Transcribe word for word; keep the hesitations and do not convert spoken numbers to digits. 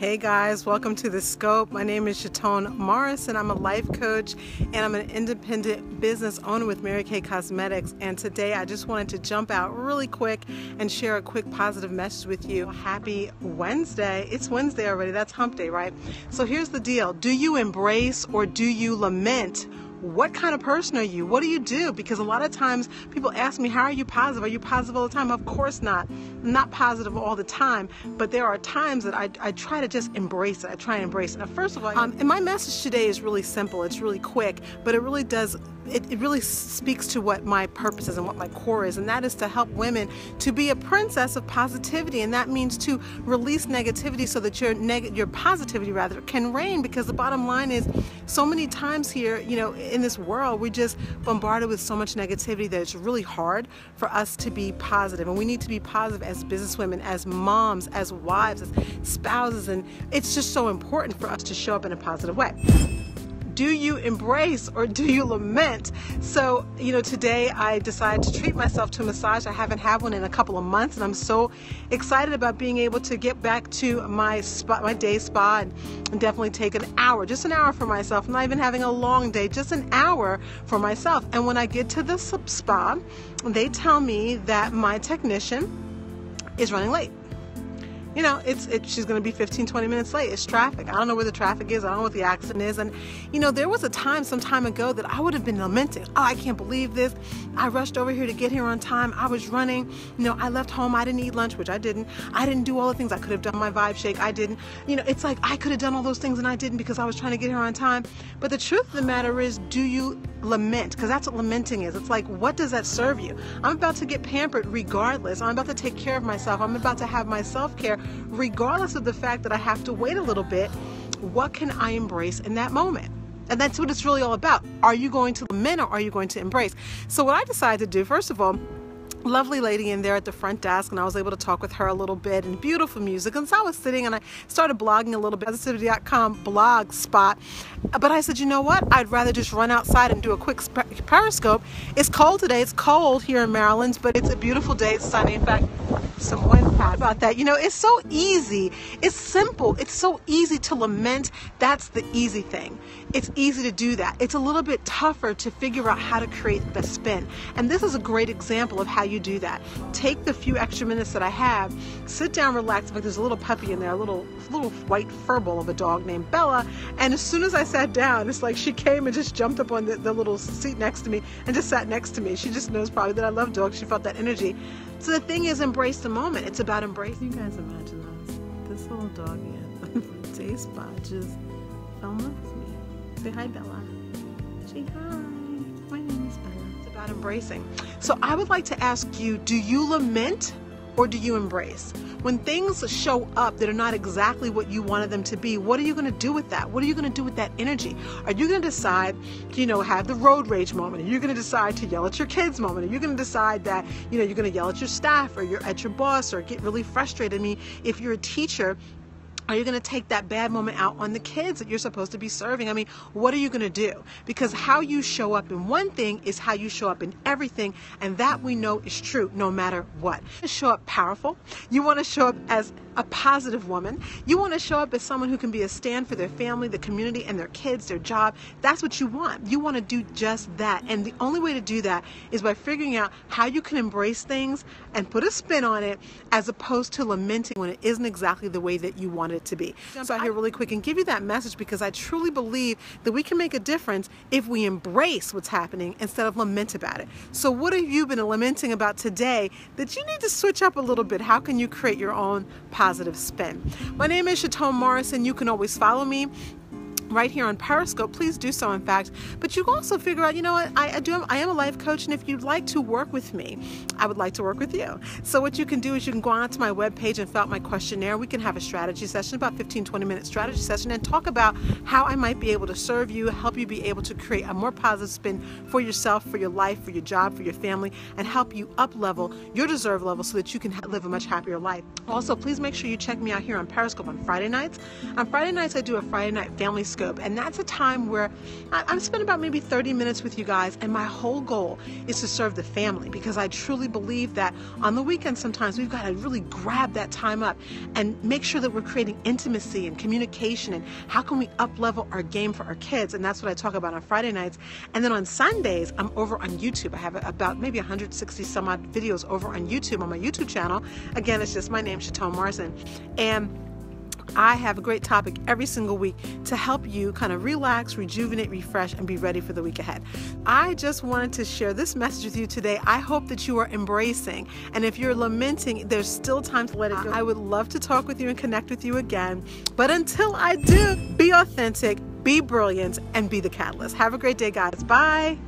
Hey guys, welcome to The Scope. My name is Chatone Morrison. I'm a life coach and I'm an independent business owner with Mary Kay Cosmetics. And today I just wanted to jump out really quick and share a quick positive message with you. Happy Wednesday. It's Wednesday already. That's hump day, right? So here's the deal. Do you embrace or do you lament? What kind of person are you? What do you do? Because a lot of times people ask me, how are you positive? Are you positive all the time? Of course not. I'm not positive all the time, but there are times that I, I try to just embrace it. I try and embrace it. Now, first of all, um, and my message today is really simple. It's really quick, but it really does It, it really speaks to what my purpose is and what my core is, and that is to help women to be a princess of positivity, and that means to release negativity so that your neg your positivity rather can reign. Because the bottom line is, so many times here, you know, in this world, we're just bombarded with so much negativity that it's really hard for us to be positive. And we need to be positive as businesswomen, as moms, as wives, as spouses, and it's just so important for us to show up in a positive way. Do you embrace or do you lament? So, you know, today I decided to treat myself to a massage. I haven't had one in a couple of months, and I'm so excited about being able to get back to my spa, my day spa, and, and definitely take an hour, just an hour for myself. I'm not even having a long day, just an hour for myself. And when I get to the spa, they tell me that my technician is running late. You know, it's it, she's going to be fifteen, twenty minutes late. It's traffic. I don't know where the traffic is. I don't know what the accident is. And, you know, there was a time some time ago that I would have been lamenting. Oh, I can't believe this. I rushed over here to get here on time. I was running. You know, I left home. I didn't eat lunch, which I didn't. I didn't do all the things I could have done. My vibe shake, I didn't. You know, it's like I could have done all those things and I didn't because I was trying to get here on time. But the truth of the matter is, do you lament? Because that's what lamenting is. It's like, what does that serve you? I'm about to get pampered regardless. I'm about to take care of myself. I'm about to have my self-care regardless of the fact that I have to wait a little bit. What can I embrace in that moment? And that's what it's really all about. Are you going to lament or are you going to embrace? So what I decided to do, first of all, lovely lady in there at the front desk, and I was able to talk with her a little bit, and beautiful music. And so I was sitting and I started blogging a little bit, positivity dot com blog spot. But I said, you know what? I'd rather just run outside and do a quick Periscope. It's cold today. It's cold here in Maryland, but it's a beautiful day. It's sunny. In fact, some wind thought about that. You know, it's so easy. It's simple. It's so easy to lament. That's the easy thing. It's easy to do that. It's a little bit tougher to figure out how to create the spin. And this is a great example of how you do that. Take the few extra minutes that I have, sit down, relax. Like, there's a little puppy in there, a little little white furball of a dog named Bella. And as soon as I sat down, it's like she came and just jumped up on the, the little seat next to me and just sat next to me. She just knows probably that I love dogs. She felt that energy. So the thing is, embrace the moment. It's about embracing. You guys imagine this, this little doggy at the day spa just fell in love with me. Say hi, Bella. Say hi. My name is Bella. It's about embracing. So I would like to ask you, do you lament or do you embrace? When things show up that are not exactly what you wanted them to be, what are you going to do with that? What are you going to do with that energy? Are you going to decide, you know, have the road rage moment? Are you going to decide to yell at your kids moment? Are you going to decide that, you know, you're going to yell at your staff or you're at your boss or get really frustrated? I mean, if you're a teacher, are you going to take that bad moment out on the kids that you're supposed to be serving? I mean, what are you going to do? Because how you show up in one thing is how you show up in everything, and that we know is true no matter what. You want to show up powerful. You want to show up as a positive woman. You want to show up as someone who can be a stand for their family, the community, and their kids, their job. That's what you want. You want to do just that, and the only way to do that is by figuring out how you can embrace things and put a spin on it as opposed to lamenting when it isn't exactly the way that you want it to be. Jump out here really quick and give you that message because I truly believe that we can make a difference if we embrace what's happening instead of lament about it. So what have you been lamenting about today that you need to switch up a little bit? How can you create your own positive spin? My name is Chatone Morrison. You can always follow me right here on Periscope. Please do so, in fact. But you can also figure out, you know what, I, I do I am a life coach, and if you'd like to work with me, I would like to work with you. So what you can do is you can go on to my webpage and fill out my questionnaire. We can have a strategy session, about fifteen, twenty minute strategy session, and talk about how I might be able to serve you, help you be able to create a more positive spin for yourself, for your life, for your job, for your family, and help you up level your deserve level so that you can live a much happier life. Also, please make sure you check me out here on Periscope on Friday nights. On Friday nights, I do a Friday night family Periscope, and that's a time where I'm spending about maybe thirty minutes with you guys, and my whole goal is to serve the family, because I truly believe that on the weekend sometimes we've got to really grab that time up and make sure that we're creating intimacy and communication and how can we up-level our game for our kids, and that's what I talk about on Friday nights. And then on Sundays, I'm over on YouTube. I have about maybe one hundred sixty some odd videos over on YouTube, on my YouTube channel. Again, it's just my name, Chatone Morrison. And I have a great topic every single week to help you kind of relax, rejuvenate, refresh, and be ready for the week ahead. I just wanted to share this message with you today. I hope that you are embracing, and if you're lamenting, there's still time to let it go. I would love to talk with you and connect with you again, but until I do, be authentic, be brilliant, and be the catalyst. Have a great day, guys. Bye.